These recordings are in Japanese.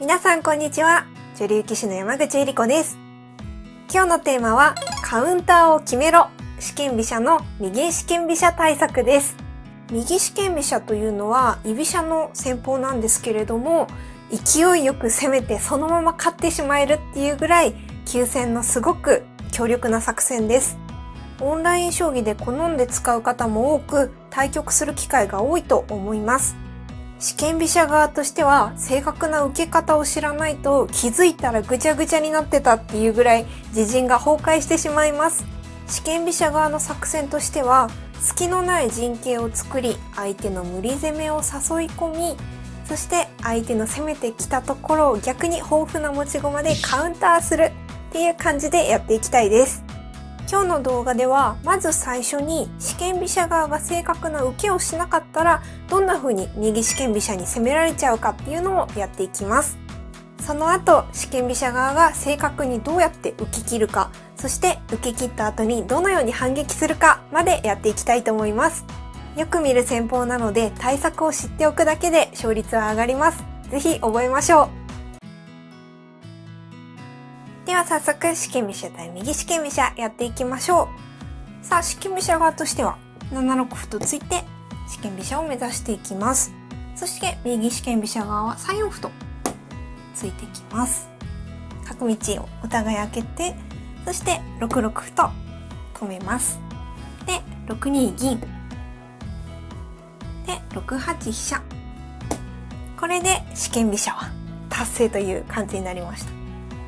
皆さんこんにちは。女流棋士の山口恵理子です。今日のテーマはカウンターを決めろ四間飛車の右四間飛車対策です。右四間飛車というのは居飛車の戦法なんですけれども、勢いよく攻めてそのまま勝ってしまえるっていうぐらい急戦のすごく強力な作戦です。オンライン将棋で好んで使う方も多く、対局する機会が多いと思います。四間飛車側としては正確な受け方を知らないと気づいたらぐちゃぐちゃになってたっていうぐらい自陣が崩壊してしまいます。四間飛車側の作戦としては隙のない陣形を作り、相手の無理攻めを誘い込み、そして相手の攻めてきたところを逆に豊富な持ち駒でカウンターするっていう感じでやっていきたいです。今日の動画ではまず最初に四間飛車側が正確な受けをしなかったらどんな風に右四間飛車に攻められちゃうかっていうのをやっていきます。その後四間飛車側が正確にどうやって受け切るか、そして受け切った後にどのように反撃するかまでやっていきたいと思います。よく見る戦法なので対策を知っておくだけで勝率は上がります。ぜひ覚えましょう。では早速四間飛車対右四間飛車やっていきましょう。さあ四間飛車側としては7六歩と突いて四間飛車を目指していきます。そして右四間飛車側は3四歩と突いていきます。角道をお互い開けて、そして6六歩と止めます。で6二銀で6八飛車、これで四間飛車は達成という感じになりました。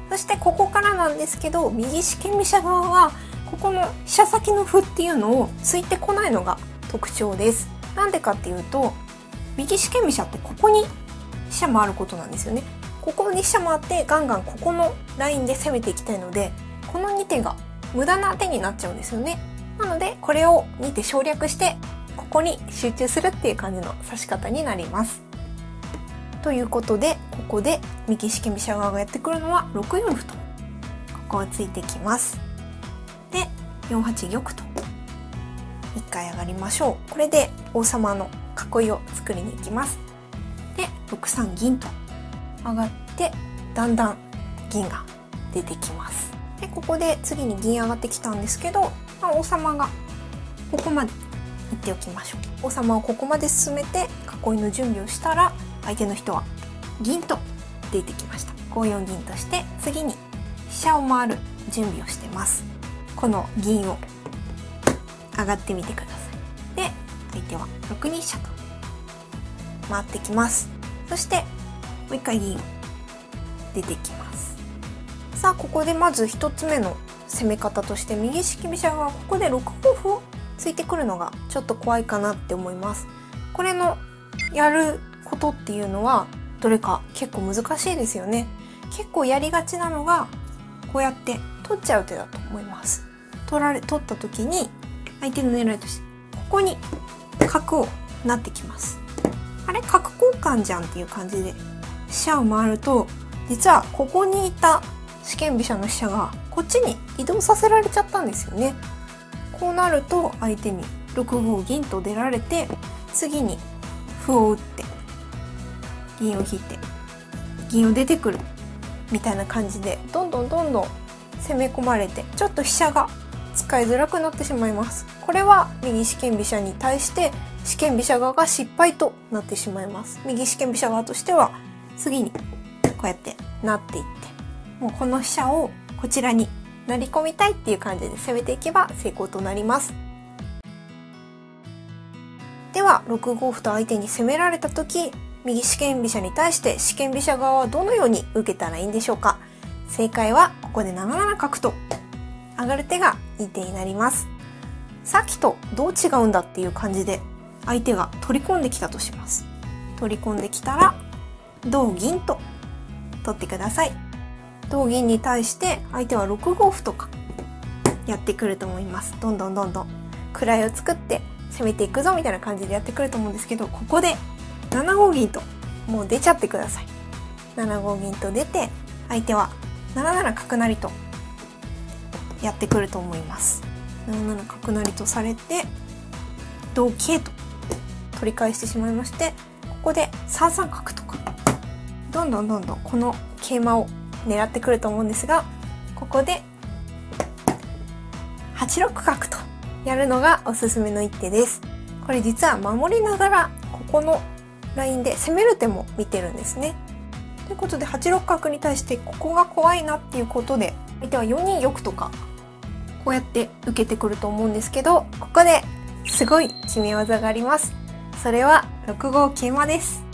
そしてここからなんですけど、右四間飛車側はここの飛車先の歩っていうのを突いてこないのが特徴です。なんでかっていうと、右四間飛車ってここに飛車回ることなんですよね。ここに飛車回ってガンガンここのラインで攻めていきたいので、この2手が無駄な手になっちゃうんですよね。なのでこれを2手省略してここに集中するっていう感じの指し方になります。ということで、ここで右四間飛車側がやってくるのは6四歩とここをついてきます。で4八玉と一回上がりましょう。これで王様の囲いを作りに行きます。で6三銀と上がって、だんだん銀が出てきます。でここで次に銀上がってきたんですけど、まあ、王様がここまで行っておきましょう。王様をここまで進めて囲いの準備をしたら、相手の人は銀と出てきました。5四銀として次に飛車を回る準備をしてます。この銀を上がってみてください。で相手は6二飛車と回ってきます。そしてもう一回銀出てきます。さあここでまず1つ目の攻め方として、右四間飛車がここで6五歩を突いてくるのがちょっと怖いかなって思います。これのやることっていうのはどれか結構難しいですよね。結構やりがちなのがこうやって取っちゃう手だと思います。取った時に相手の狙いとしてここに角をなってきます。あれ角交換じゃんっていう感じで飛車を回ると、実はここにいた四間飛車の飛車がこっちに移動させられちゃったんですよね。こうなると相手に6五銀と出られて、次に歩を打って銀を引いて銀を出てくるみたいな感じで、どんどん攻め込まれてちょっと飛車が使いづらくなってしまいます。これは右四間飛車に対して四間飛車側が失敗となってしまいます。右四間飛車側としては次にこうやって成っていって、もうこの飛車をこちらに成り込みたいっていう感じで攻めていけば成功となります。では6五歩と相手に攻められた時、右四間飛車に対して四間飛車側はどのように受けたらいいんでしょうか。正解はここで7七角と上がる手がいい手になります。さっきとどう違うんだっていう感じで相手が取り込んできたとします。取り込んできたら同銀と取ってください。同銀に対して相手は6五歩とかやってくると思います。どんどん位を作って攻めていくぞみたいな感じでやってくると思うんですけど、ここで7五銀ともう出ちゃってください。7五銀と出て、相手は7七角成とやってくると思います。7七角成とされて同桂と取り返してしまいまして、ここで3三角とかどんどんどんどんこの桂馬を狙ってくると思うんですが、ここで8六角とやるのがおすすめの一手です。これ実は守りながらここのラインで攻める手も見てるんですね。ということで8六角に対してここが怖いなっていうことで、相手は4二玉とかこうやって受けてくると思うんですけど、ここですごい決め技があります。それは6五桂馬です。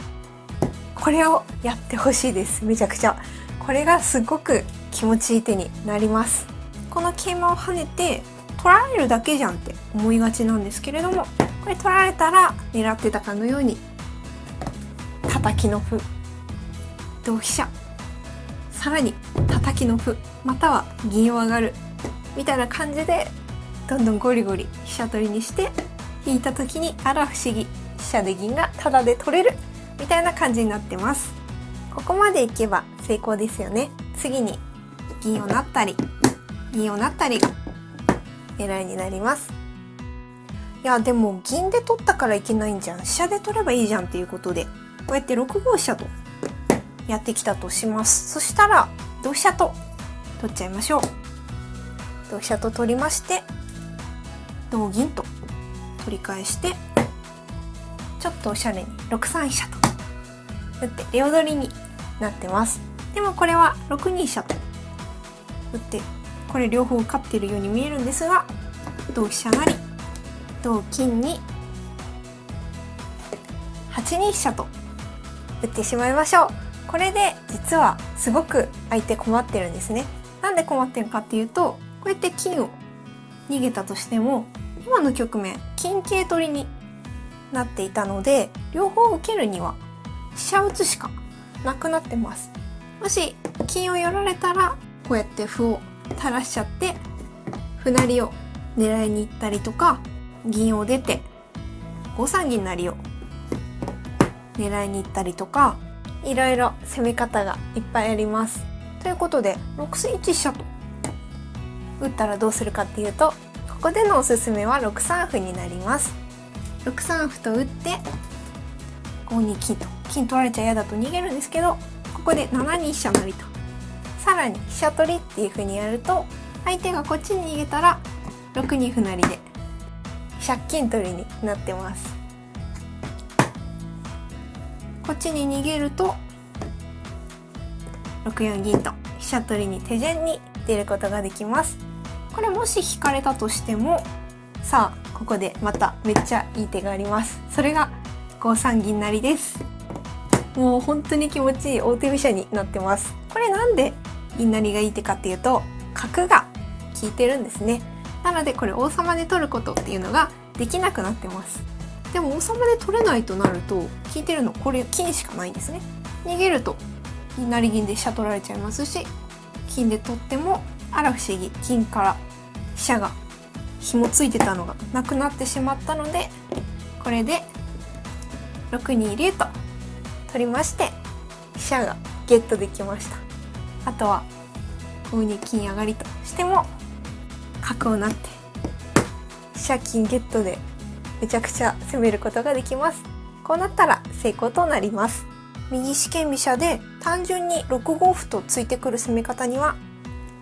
これをやってほしいです。めちゃくちゃ。これがすごく気持ちいい手になります。この桂馬を跳ねて取られるだけじゃんって思いがちなんですけれども、これ取られたら狙ってたかのように叩きの歩、同飛車、さらに叩きの歩、または銀を上がるみたいな感じでどんどんゴリゴリ飛車取りにして、引いた時にあら不思議、飛車で銀がタダで取れるみたいな感じになってます。ここまでいけば成功ですよね。次に銀を成ったり銀を成ったりが狙いになります。いやでも銀で取ったからいけないんじゃん、飛車で取ればいいじゃんっていうことで、こうやって6五飛車とやってきたとします。そしたら同飛車と取っちゃいましょう。同飛車と取りまして、同銀と取り返して、ちょっとおしゃれに6三飛車と打って両取りになってます。でもこれは6二飛車と打って、これ両方勝っているように見えるんですが、同飛車成、同金に8二飛車と打ってしまいましょう。これで実はすごく相手困ってるんですね。なんで困ってるかっていうと、こうやって金を逃げたとしても、今の局面金桂取りになっていたので、両方受けるには飛車を打つしかなくなってます。もし金を寄られたら、こうやって歩を垂らしちゃって歩成りを狙いに行ったりとか、銀を出て5三銀成を狙いに行ったりとか、いろいろ攻め方がいっぱいあります。ということで6一飛車と打ったらどうするかっていうと、ここでのおすすめは6三歩になります。6三歩と打って5二金と、金取られちゃ嫌だと逃げるんですけど、ここで7二飛車成と、さらに飛車取りっていう風にやると、相手がこっちに逃げたら6二歩成で借金取りになってます。こっちに逃げると6四銀と飛車取りに手順に出ることができます。これもし引かれたとしても、さあここでまためっちゃいい手があります。それが5三銀成です。もう本当に気持ちいい大手飛車になってます。これなんで銀成がいい手かっていうと、角が効いてるんですね。なのでこれ王様で取ることっていうのができなくなってます。でも王様で取れないとなると、効いてるのこれ金しかないんですね。逃げると銀成銀で飛車取られちゃいますし、金で取ってもあら不思議、金から飛車が紐ついてたのがなくなってしまったので、これで6二竜と取りまして飛車がゲットできました。あとは5二金上がりとしても角を成って飛車金ゲットでめちゃくちゃ攻めることができます。こうなったら成功となります。右四間飛車で単純に6五歩とついてくる攻め方には、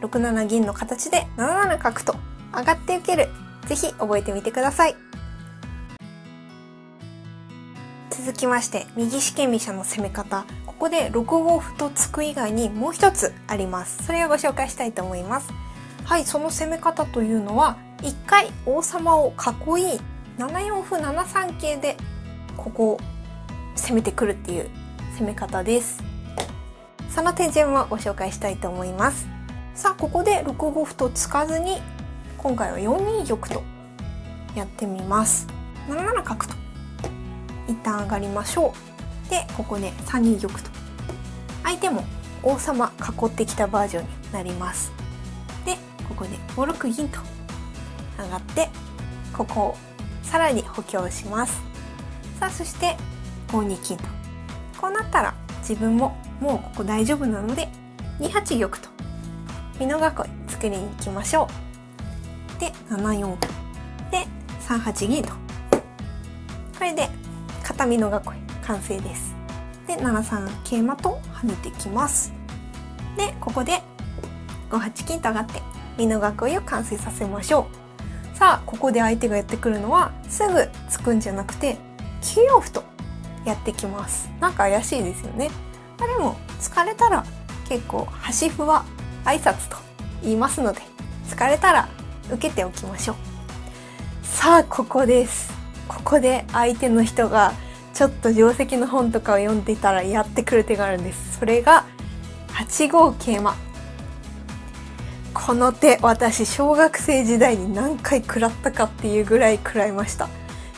6七銀の形で7七角と上がって受ける、是非覚えてみてください。続きまして右四間飛車の攻め方、ここで6五歩と突く以外にもう一つあります。それをご紹介したいと思います。はい、その攻め方というのは、一回王様を囲い、7四歩7三桂でここを攻めてくるっていう攻め方です。その手順もご紹介したいと思います。さあここで6五歩と突かずに、今回は4二玉とやってみます。7七角と一旦上がりましょう。でここで3二玉と、相手も王様囲ってきたバージョンになります。でここで5六銀と上がって、ここをさらに補強します。さあそして5二金と、こうなったら自分ももうここ大丈夫なので、2八玉と美濃囲い作りに行きましょう。で7四歩で3八銀と、これで片美濃囲い完成です。で7三桂馬と跳ねてきます。でここで5八金と上がって美濃囲いを完成させましょう。さあここで相手がやってくるのはすぐ突くんじゃなくて9四歩とやってきます。なんか怪しいですよね。まあ、でも疲れたら結構端歩は挨拶と言いますので疲れたら受けておきましょう。さあここです。ここで相手の人がちょっと定石の本とかを読んでいたらやってくる手があるんです。それが8五桂馬。この手私小学生時代に何回食らったかっていうぐらい食らいました。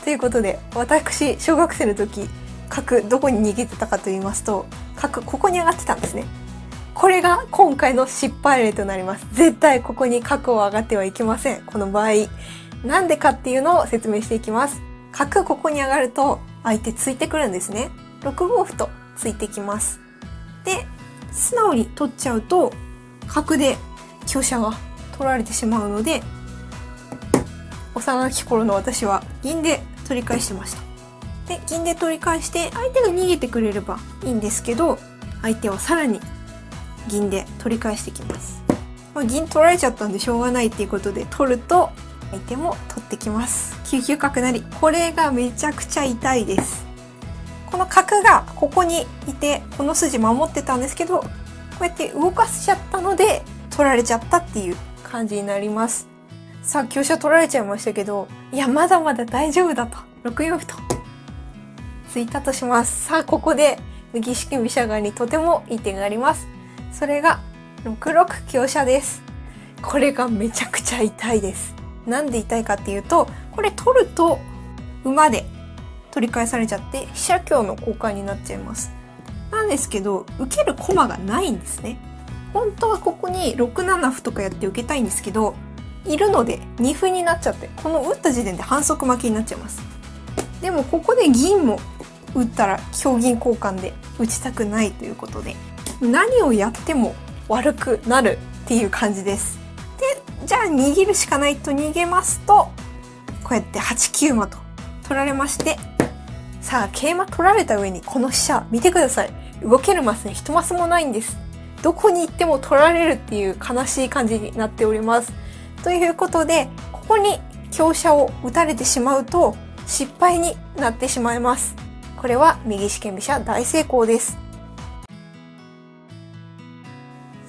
ということで私小学生の時角どこに逃げてたかと言いますと角ここに上がってたんですね。これが今回の失敗例となります。絶対ここに角を上がってはいけません。この場合なんでかっていうのを説明していきます。角ここに上がると相手ついてくるんですね。6五歩とついてきます。で素直に取っちゃうと角で香車が取られてしまうので幼き頃の私は銀で取り返してました。で銀で取り返して相手が逃げてくれればいいんですけど相手はさらに銀で取り返してきます。まあ、銀取られちゃったんでしょうがないっていうことで取ると相手も取ってきます。9九角成。これがめちゃくちゃ痛いです。この角がここにいてこの筋守ってたんですけどこうやって動かしちゃったので取られちゃったっていう感じになります。さあ香車取られちゃいましたけどいやまだまだ大丈夫だと6四歩と突いたとします。さあここで右四間飛車側にとてもいい手があります。それが6六香車です。これがめちゃくちゃ痛いです。なんで痛いかっていうとこれ取ると馬で取り返されちゃって飛車香の交換になっちゃいます。なんですけど受ける駒がないんですね。本当はここに6七歩とかやって受けたいんですけどいるので二歩になっちゃってこの打った時点で反則負けになっちゃいます。でもここで銀も打ったら香銀交換で打ちたくないということで何をやっても悪くなるっていう感じです。でじゃあ逃げるしかないと逃げますとこうやって8九馬と取られましてさあ桂馬取られた上にこの飛車見てください。動けるマスね一マスもないんです。どこに行っても取られるっていう悲しい感じになっております。ということでここに香車を打たれてしまうと失敗になってしまいます。これは右四間飛車大成功です。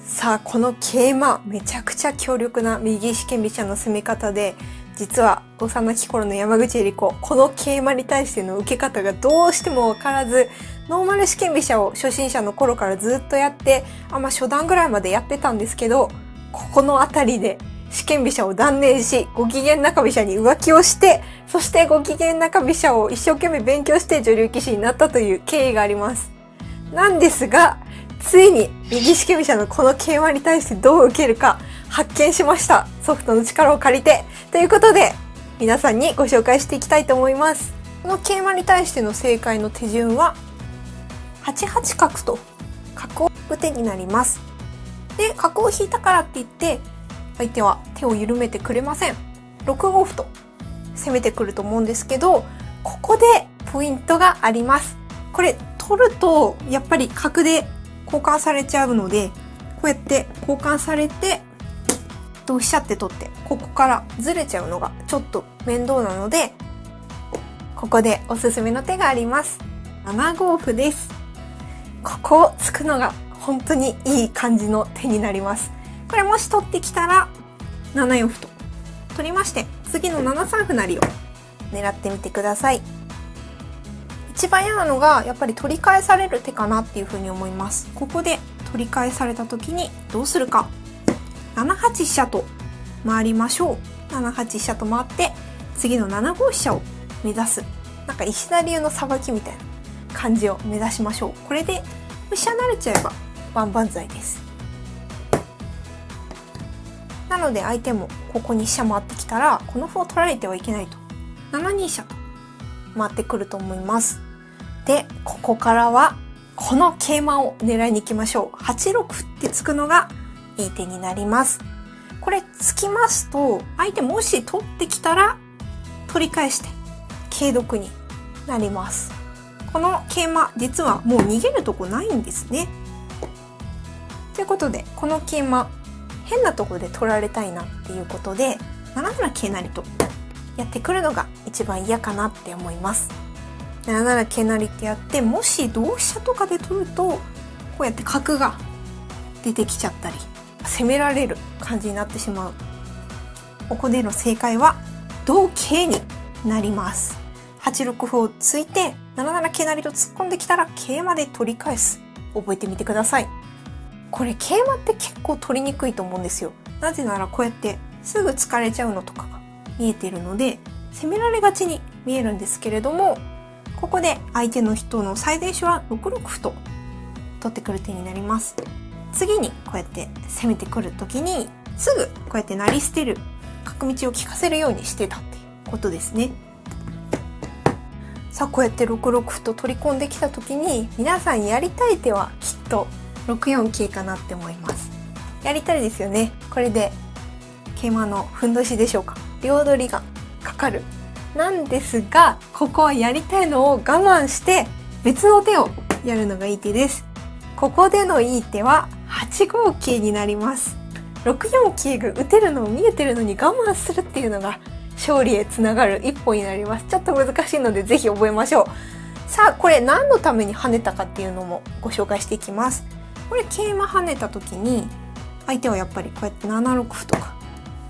さあこの桂馬めちゃくちゃ強力な右四間飛車の攻め方で実は幼き頃の山口恵梨子この桂馬に対しての受け方がどうしてもわからずノーマル四間飛車を初心者の頃からずっとやって初段ぐらいまでやってたんですけどここの辺りで四間飛車を断念しご機嫌中飛車に浮気をしてそしてご機嫌中飛車を一生懸命勉強して女流棋士になったという経緯があります。なんですがついに右四間飛車のこの桂馬に対してどう受けるか発見しました。ソフトの力を借りてということで皆さんにご紹介していきたいと思います。この桂馬に対しての正解の手順は8八角と角を打てになります。で角を引いたからって言って相手は手を緩めてくれません。6五歩と攻めてくると思うんですけどここでポイントがあります。これ取るとやっぱり角で交換されちゃうのでこうやって交換されて同飛車って取ってここからずれちゃうのがちょっと面倒なのでここでおすすめの手があります。7五歩です。ここを突くのが本当にいい感じの手になります。これもし取ってきたら7四歩と取りまして次の7三歩成を狙ってみてください。一番嫌なのがやっぱり取り返される手かなっていうふうに思います。ここで取り返された時にどうするか7八飛車と回りましょう。7八飛車と回って次の7五飛車を目指すなんか石田流のさばきみたいな感じを目指しましょう。これで飛車成れちゃえば万々歳です。なので相手もここに飛車回ってきたらこの歩を取られてはいけないと7二飛車と回ってくると思います。でここからはこの桂馬を狙いに行きましょう。8六歩って突くのがいい手になります。これ突きますと相手もし取ってきたら取り返して桂得になります。この桂馬実はもう逃げるとこないんですね。ということでこの桂馬変なとこで取られたいなっていうことで7七桂成とやってくるのが一番嫌かなって思います。7七桂成ってやってもし同飛車とかで取るとこうやって角が出てきちゃったり攻められる感じになってしまう。ここでの正解は同桂になります。8六歩を突いて7七桂成と突っ込んできたら桂馬で取り返す。覚えてみてください。これ桂馬って結構取りにくいと思うんですよ。なぜならこうやってすぐ突かれちゃうのとかが見えているので攻められがちに見えるんですけれども、ここで相手の人の最善手は6六歩と取ってくる手になります。次にこうやって攻めてくる時にすぐこうやって成り捨てる角道を利かせるようにしてたっていうことですね。さあこうやって6六歩と取り込んできた時に皆さんやりたい手はきっと6四桂かなって思います。やりたいですよね。これで桂馬のふんどしでしょうか、両取りがかかるなんですが、ここはやりたいのを我慢して別の手をやるのがいい手です。ここでのいい手は8五桂になります。6四桂が打てるのを見えてるのに我慢するっていうのが勝利へつながる一歩になります。ちょっと難しいので是非覚えましょう。さあこれ何のために跳ねたかっていうのもご紹介していきます。これ桂馬跳ねた時に相手はやっぱりこうやって7六歩とか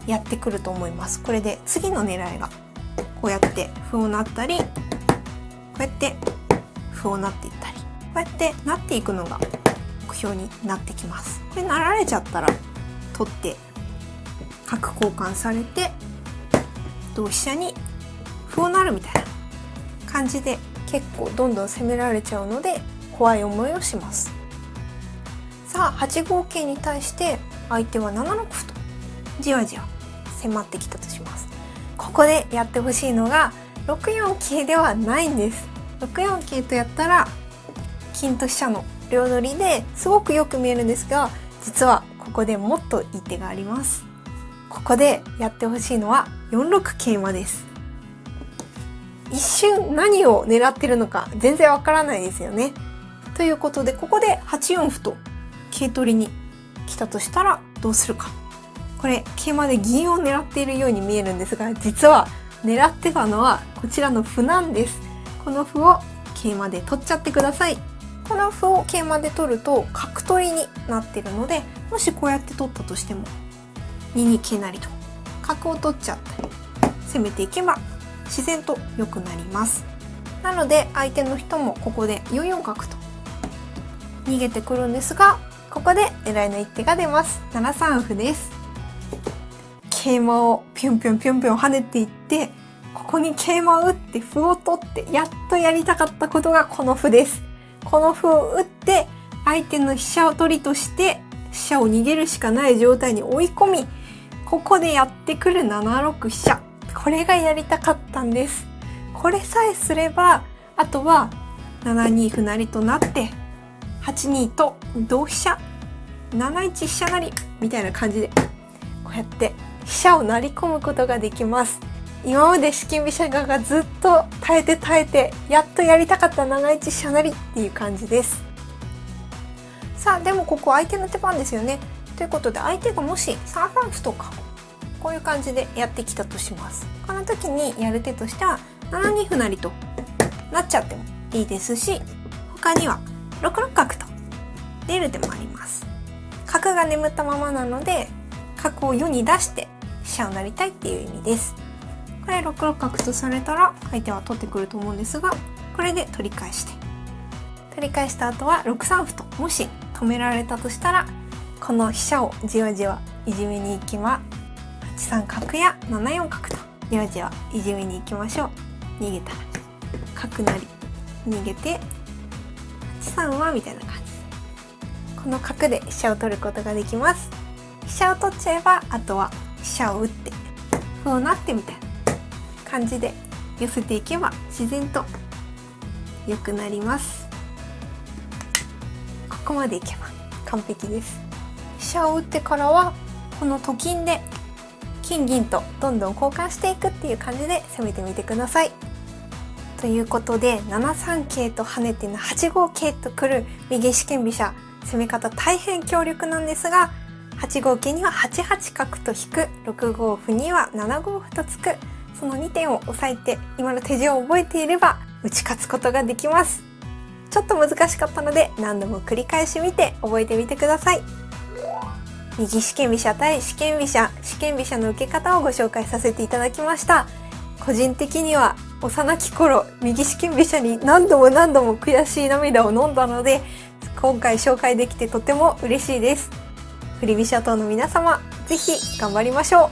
やってくると思います。これで次の狙いがこうやって歩を成ったりこうやって歩を成っていったりこうやって成っていくのが目標になってきます。これ成られちゃったら取って角交換されて同飛車に歩を成るみたいな感じで結構どんどん攻められちゃうので怖い思いをします。さあ8五桂に対して相手は7六歩とじわじわ迫ってきたとします。ここでやってほしいのが6四桂ではないんです。6四桂とやったら金と飛車の両取りですごくよく見えるんですが、実はここでもっといい手があります。ここでやってほしいのは4六桂馬です。一瞬何を狙ってるのか全然わからないですよね。ということでここで8四歩と桂取りに来たとしたらどうするか。これ桂馬で銀を狙っているように見えるんですが、実は狙ってたのはこちらの歩なんです。この歩を桂馬で取っちゃってください。この歩を桂馬で取ると角取りになってるので、もしこうやって取ったとしても2二桂成と角を取っちゃって攻めていけば自然と良くなります。なので相手の人もここで4四角と逃げてくるんですが、ここで狙いの一手が出ます。7三歩です。桂馬をピュンピュンピュンピュン跳ねていってここに桂馬を打って歩を取ってやっとやりたかったことがこの歩です。この歩を打って相手の飛車を取りとして飛車を逃げるしかない状態に追い込み、ここでやってくる7六飛車、これがやりたかったんです。これさえすればあとは7二歩成となって8二と同飛車7一飛車成みたいな感じでこうやって飛車を成り込むことができます。今まで四間飛車側がずっと耐えてやっとやりたかった7一飛車成っていう感じです。さあでもここ相手の手番ですよね。ということで相手がもし3三歩とかこういう感じでやってきたとします。この時にやる手としては7二歩成となっちゃってもいいですし、他には6六角と出る手もあります。角が眠ったままなので角を世に出して飛車を成りたいっていう意味です。これ6六角とされたら相手は取ってくると思うんですが、これで取り返してした後は6三歩ともし止められたとしたらこの飛車をじわじわいじめに行きます。8三角や7四角とじわじわいじめに行きましょう。逃げたら角成り逃げて8三馬みたいな感じ、この角で飛車を取ることができます。飛車を取っちゃえばあとは飛車を打って歩を成ってみたいな感じで寄せていけば自然と良くなります。ここまでいけば完璧です。飛車を打ってからはこのと金で金銀とどんどん交換していくっていう感じで攻めてみてください。ということで7三桂と跳ねて8五桂とくる右四間飛車攻め方大変強力なんですが、8五桂には8八角と引く、6五歩には7五歩と突く、その2点を押さえて今の手順を覚えていれば打ち勝つことができます。ちょっと難しかったので何度も繰り返し見て覚えてみてください。右四間飛車対四間飛車、四間飛車の受け方をご紹介させていただきました。個人的には幼き頃右四間飛車に何度も悔しい涙を飲んだので、今回紹介できてとても嬉しいです。振り飛車党の皆様、是非頑張りましょ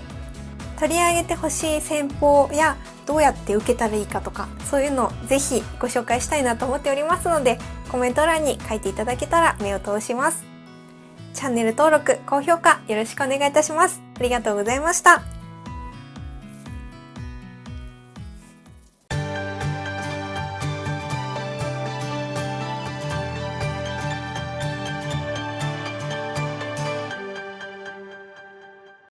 う。取り上げてほしい戦法やどうやって受けたらいいかとか、そういうのを是非ご紹介したいなと思っておりますので、コメント欄に書いていただけたら目を通します。チャンネル登録、高評価よろしくお願いいたします。ありがとうございました。